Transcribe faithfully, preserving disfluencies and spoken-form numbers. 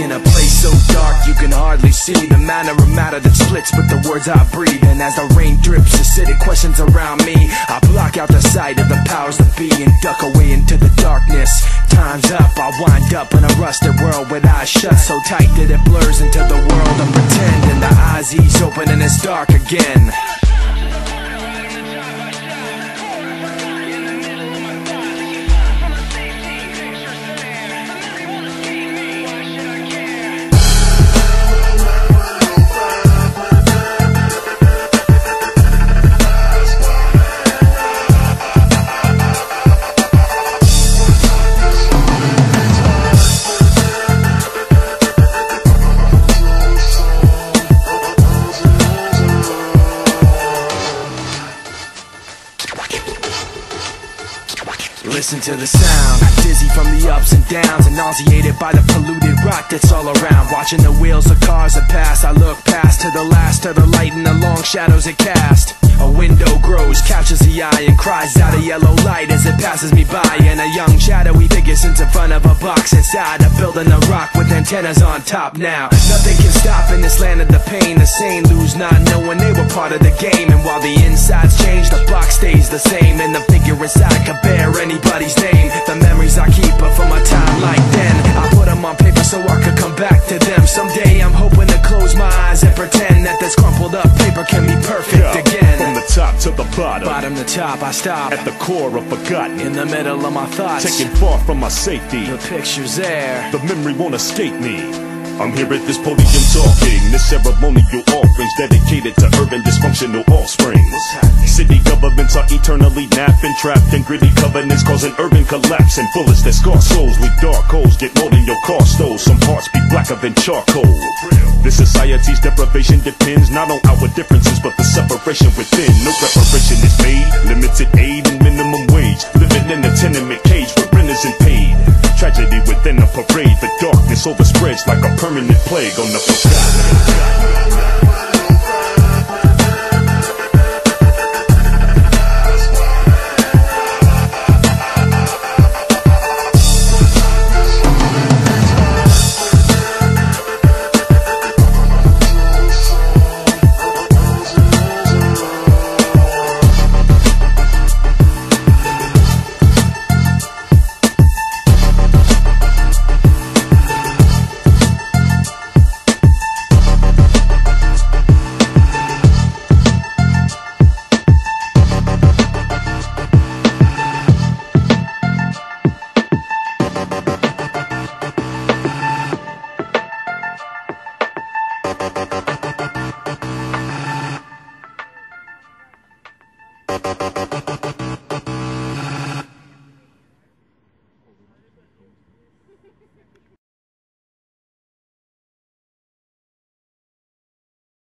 in a place so dark you can hardly see the manner of matter that splits with the words I breathe. And as the rain drips, acidic questions around me, I block out the sight of the powers that be and duck away into the darkness. Time's up, I wind up in a rusted world with eyes shut so tight that it blurs into the world of pretend. And the eyes ease open and it's dark again. Listen to the sound, dizzy from the ups and downs, and nauseated by the polluted rock that's all around. Watching the wheels of cars that pass, I look past to the last of the light and the long shadows it cast. A window grows, catches the eye and cries out a yellow light as it passes me by. And a young shadowy figure sits in front of a box inside a building of rock with antennas on top now. Nothing can stop in this land of the pain. The sane lose not knowing they were part of the game. And while the insides change, the box stays the same. And the figure inside could bear anybody's name. The memories I keep are from a time like then. I put them on paper so I could come back to them. Someday I'm hoping to close my eyes and pretend that this crumpled up paper can be perfect again. From the top to the bottom, bottom to top, I stop at the core of forgotten, in the middle of my thoughts, taken far from my safety. The picture's there, the memory won't escape me. I'm here at this podium talking, this ceremonial offerings dedicated to urban dysfunctional offspring. City governments are eternally napping, trapped in gritty covenants, causing urban collapse and bullets that scar souls. Leave dark holes, get more than your car stole. Some hearts be blacker than charcoal. This society's deprivation depends not on our differences, but the separation within. No preparation is made, limited aid and minimum wage. Living in a tenement cage where rent isn't paid. Tragedy within a parade, the darkness overspreads like a permanent plague on the facade.